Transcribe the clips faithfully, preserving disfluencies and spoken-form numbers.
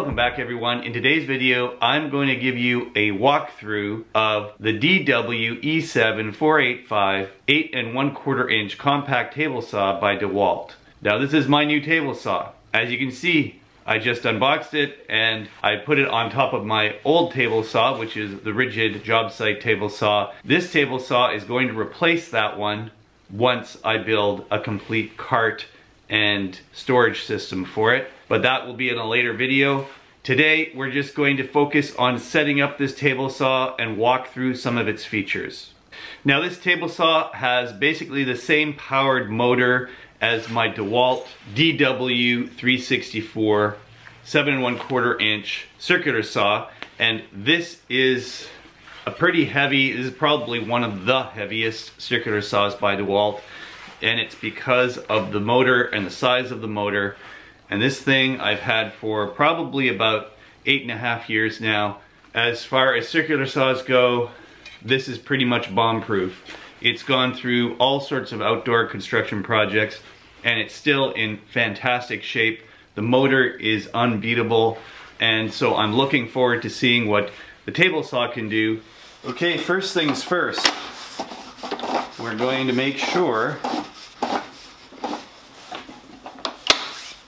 Welcome back, everyone. In today's video, I'm going to give you a walkthrough of the D W E seven four eight five eight and one quarter inch compact table saw by DeWalt. Now, this is my new table saw. As you can see, I just unboxed it and I put it on top of my old table saw, which is the Ridgid job site table saw. This table saw is going to replace that one once I build a complete cart and storage system for it, but that will be in a later video. Today, we're just going to focus on setting up this table saw and walk through some of its features. Now, this table saw has basically the same powered motor as my DeWalt D W three sixty-four seven and one quarter inch circular saw, and this is a pretty heavy, this is probably one of the heaviest circular saws by DeWalt. And it's because of the motor and the size of the motor. And this thing I've had for probably about eight and a half years now. As far as circular saws go, this is pretty much bomb proof. It's gone through all sorts of outdoor construction projects and it's still in fantastic shape. The motor is unbeatable. And so I'm looking forward to seeing what the table saw can do. Okay, first things first. We're going to make sure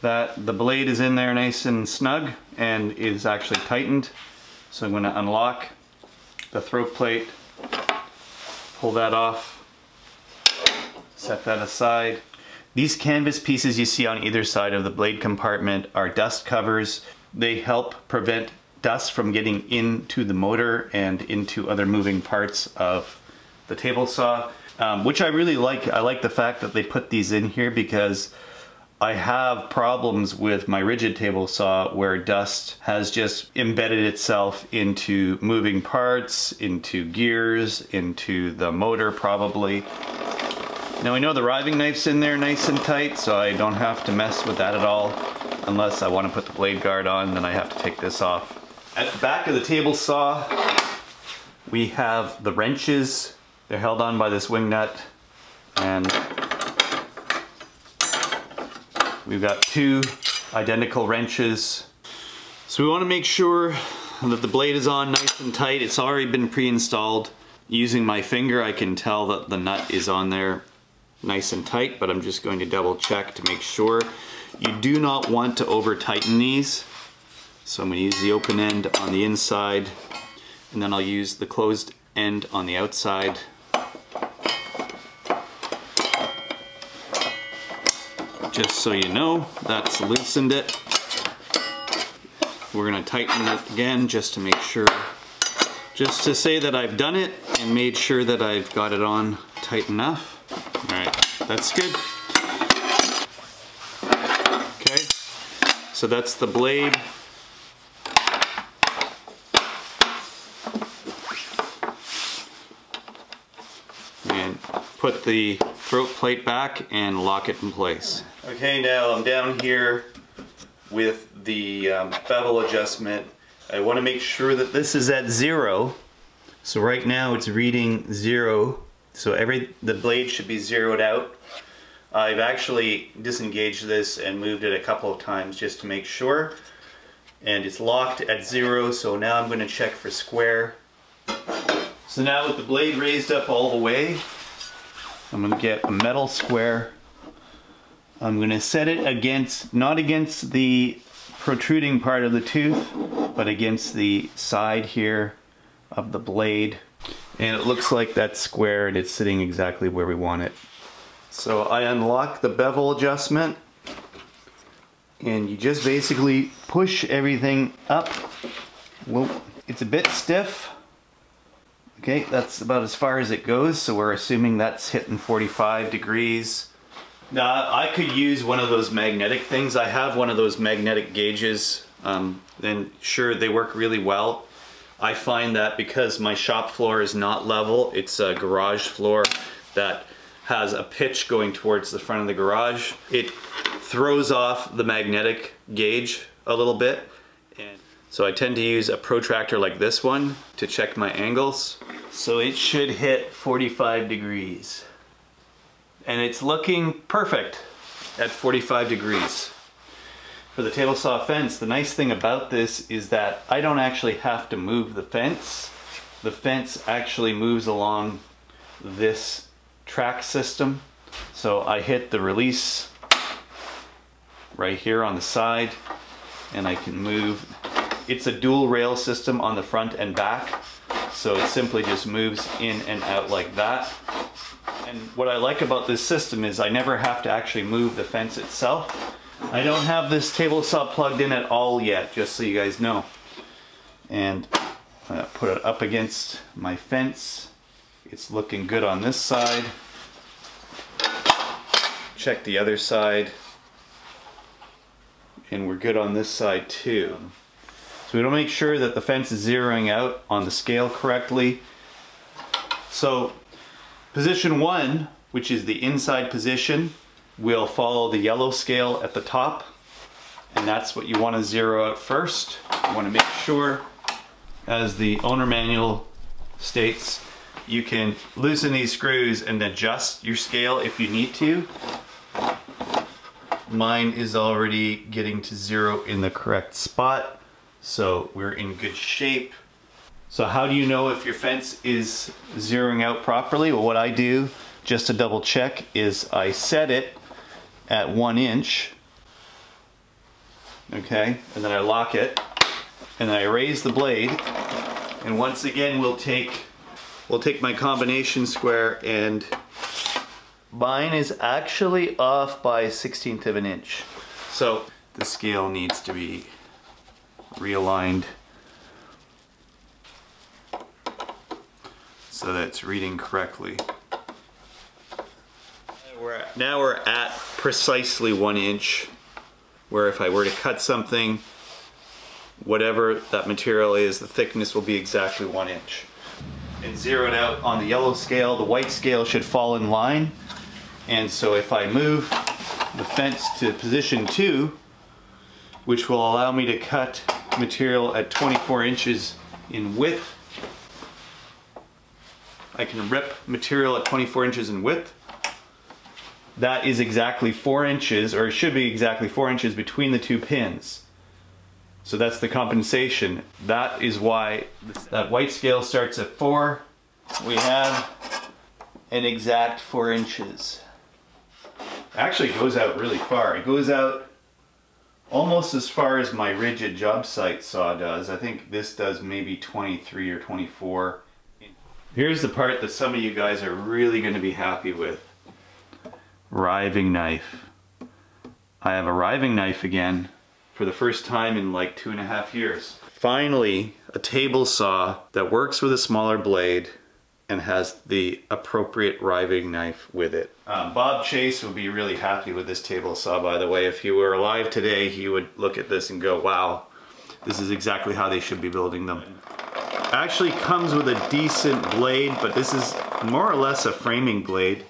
that the blade is in there nice and snug and is actually tightened. So I'm going to unlock the throat plate, pull that off, set that aside. These canvas pieces you see on either side of the blade compartment are dust covers. They help prevent dust from getting into the motor and into other moving parts of the table saw, um, which I really like. I like the fact that they put these in here because I have problems with my Ridgid table saw where dust has just embedded itself into moving parts, into gears, into the motor probably. Now I know the riving knife's in there nice and tight, so I don't have to mess with that at all. Unless I want to put the blade guard on, then I have to take this off. At the back of the table saw, we have the wrenches. They're held on by this wing nut, and we've got two identical wrenches. So we want to make sure that the blade is on nice and tight. It's already been pre-installed. Using my finger, I can tell that the nut is on there nice and tight, but I'm just going to double check to make sure. You do not want to over tighten these. So I'm going to use the open end on the inside, and then I'll use the closed end on the outside. Just so you know, that's loosened it. We're gonna tighten it again just to make sure, just to say that I've done it and made sure that I've got it on tight enough. All right, that's good. Okay, so that's the blade. And put the throat plate back and lock it in place. Okay, now I'm down here with the um, bevel adjustment. I want to make sure that this is at zero. So right now it's reading zero. So every the blade should be zeroed out. I've actually disengaged this and moved it a couple of times just to make sure. And it's locked at zero, so now I'm going to check for square. So now with the blade raised up all the way, I'm going to get a metal square. I'm going to set it against, not against the protruding part of the tooth, but against the side here of the blade. And it looks like that's square and it's sitting exactly where we want it. So I unlock the bevel adjustment and you just basically push everything up. Whoa, it's a bit stiff. Okay, that's about as far as it goes, so we're assuming that's hitting forty-five degrees. Now, I could use one of those magnetic things. I have one of those magnetic gauges, um, and sure, they work really well. I find that because my shop floor is not level, it's a garage floor that has a pitch going towards the front of the garage. It throws off the magnetic gauge a little bit. And so I tend to use a protractor like this one to check my angles. So it should hit forty-five degrees. And it's looking perfect at forty-five degrees. for the table saw fence, the nice thing about this is that I don't actually have to move the fence. The fence actually moves along this track system. So I hit the release right here on the side and I can move. It's a dual rail system on the front and back. So it simply just moves in and out like that. And what I like about this system is I never have to actually move the fence itself. I don't have this table saw plugged in at all yet, just so you guys know. And I'm gonna put it up against my fence. It's looking good on this side. Check the other side. And we're good on this side too. So we don't make sure that the fence is zeroing out on the scale correctly. So position one, which is the inside position, will follow the yellow scale at the top. And that's what you want to zero out first. You want to make sure, as the owner manual states, you can loosen these screws and adjust your scale if you need to. Mine is already getting to zero in the correct spot. So we're in good shape. So how do you know if your fence is zeroing out properly? Well, what I do, just to double check, is I set it at one inch. Okay, and then I lock it, and then I raise the blade. And once again, we'll take, we'll take my combination square, and mine is actually off by a sixteenth of an inch. So the scale needs to be realigned so that it's reading correctly. We're at, now we're at precisely one inch, where if I were to cut something, whatever that material is, the thickness will be exactly one inch. And zeroed out on the yellow scale, the white scale should fall in line. And so if I move the fence to position two, which will allow me to cut material at twenty-four inches in width. I can rip material at twenty-four inches in width. That is exactly four inches, or it should be exactly four inches between the two pins. So that's the compensation. That is why that white scale starts at four. We have an exact four inches. Actually, it goes out really far. It goes out almost as far as my Ridgid job site saw does. I think this does maybe twenty-three or twenty-four. Here's the part that some of you guys are really going to be happy with. Riving knife. I have a riving knife again for the first time in like two and a half years. Finally, a table saw that works with a smaller blade and has the appropriate riving knife with it. Um, Bob Chase would be really happy with this table saw, by the way. If he were alive today, he would look at this and go, wow, this is exactly how they should be building them. Actually comes with a decent blade, but this is more or less a framing blade.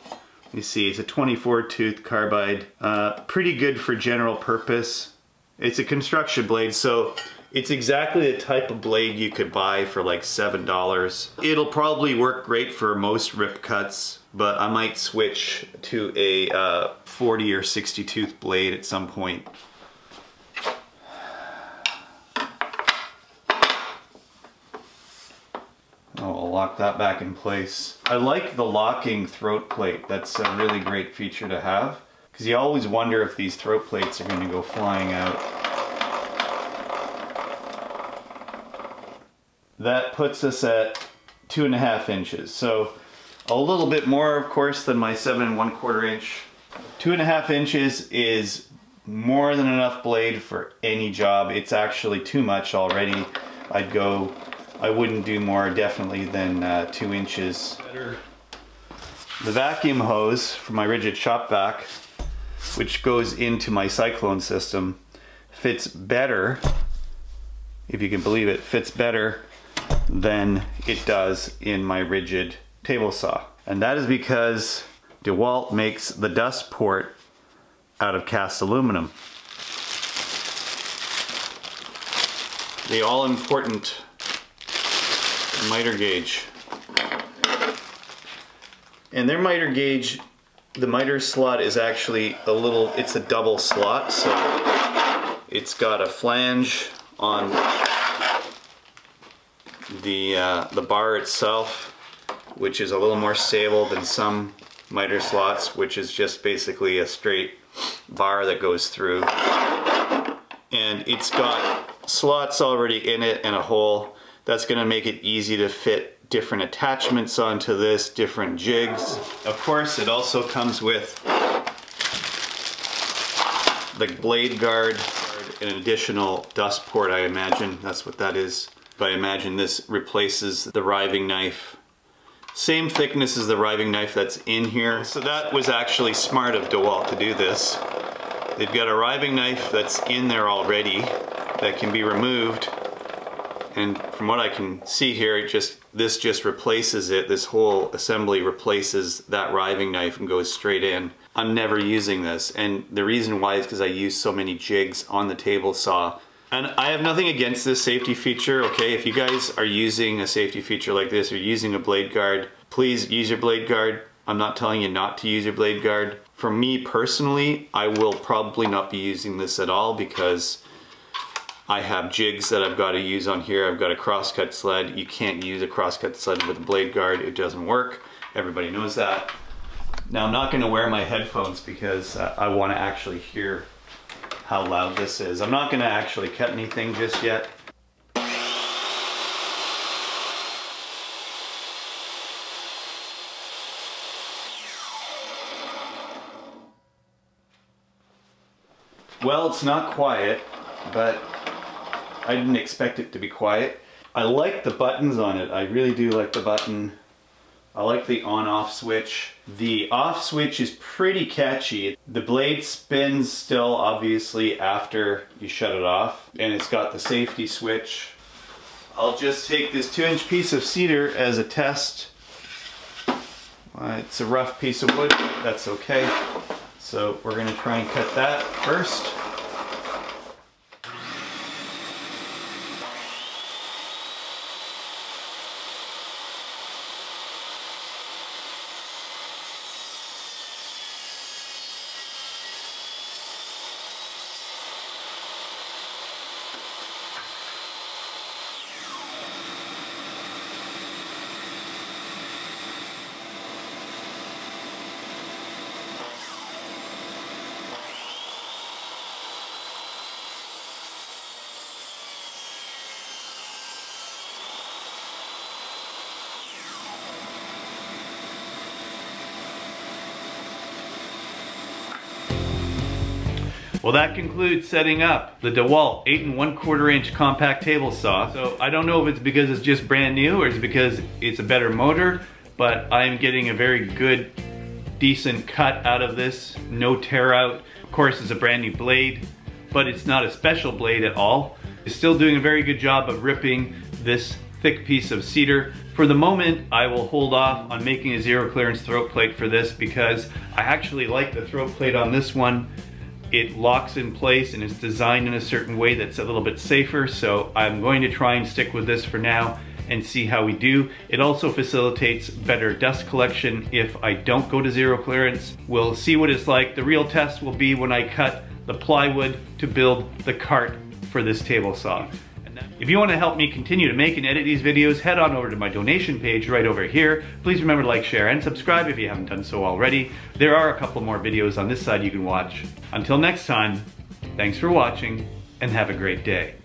You see, it's a twenty-four tooth carbide, uh, pretty good for general purpose. It's a construction blade, so it's exactly the type of blade you could buy for like seven dollars. It'll probably work great for most rip cuts, but I might switch to a uh, forty or sixty tooth blade at some point. Oh, I'll lock that back in place. I like the locking throat plate. That's a really great feature to have, because you always wonder if these throat plates are going to go flying out. That puts us at two and a half inches. So a little bit more, of course, than my seven and one quarter inch. Two and a half inches is more than enough blade for any job. It's actually too much already. I'd go, I wouldn't do more definitely than uh, two inches. Better. The vacuum hose for my Ridgid shop vac, which goes into my cyclone system, fits better, if you can believe it, fits better than it does in my Ridgid table saw. And that is because DeWalt makes the dust port out of cast aluminum. The all-important miter gauge. And their miter gauge, the miter slot is actually a little, it's a double slot, so It's got a flange on the uh, the bar itself, which is a little more stable than some miter slots, which is just basically a straight bar that goes through. And it's got slots already in it and a hole. That's going to make it easy to fit different attachments onto this, different jigs. Of course, it also comes with the blade guard, an additional dust port, I imagine. That's what that is. But I imagine this replaces the riving knife. Same thickness as the riving knife that's in here. So that was actually smart of DeWalt to do this. They've got a riving knife that's in there already that can be removed. And from what I can see here, it just this just replaces it. This whole assembly replaces that riving knife and goes straight in. I'm never using this. And the reason why is because I use so many jigs on the table saw. And I have nothing against this safety feature, okay? If you guys are using a safety feature like this, or using a blade guard, please use your blade guard. I'm not telling you not to use your blade guard. For me personally, I will probably not be using this at all because I have jigs that I've got to use on here. I've got a crosscut sled. You can't use a crosscut sled with a blade guard. It doesn't work. Everybody knows that. Now I'm not gonna wear my headphones because I wanna actually hear how loud this is. I'm not gonna actually cut anything just yet. Well, it's not quiet, but I didn't expect it to be quiet. I like the buttons on it. I really do like the button. I like the on-off switch. The off switch is pretty catchy. The blade spins still, obviously, after you shut it off. And it's got the safety switch. I'll just take this two inch piece of cedar as a test. Uh, it's a rough piece of wood, but that's okay. So we're gonna try and cut that first. Well, that concludes setting up the DeWalt eight and one quarter inch compact table saw. So I don't know if it's because it's just brand new or it's because it's a better motor, but I'm getting a very good, decent cut out of this. No tear out. Of course, it's a brand new blade, but it's not a special blade at all. It's still doing a very good job of ripping this thick piece of cedar. For the moment, I will hold off on making a zero clearance throat plate for this because I actually like the throat plate on this one. It locks in place and it's designed in a certain way that's a little bit safer, so I'm going to try and stick with this for now and see how we do. It also facilitates better dust collection if I don't go to zero clearance. We'll see what it's like. The real test will be when I cut the plywood to build the cart for this table saw. If you want to help me continue to make and edit these videos, head on over to my donation page right over here. Please remember to like, share, and subscribe if you haven't done so already. There are a couple more videos on this side you can watch. Until next time, thanks for watching and have a great day.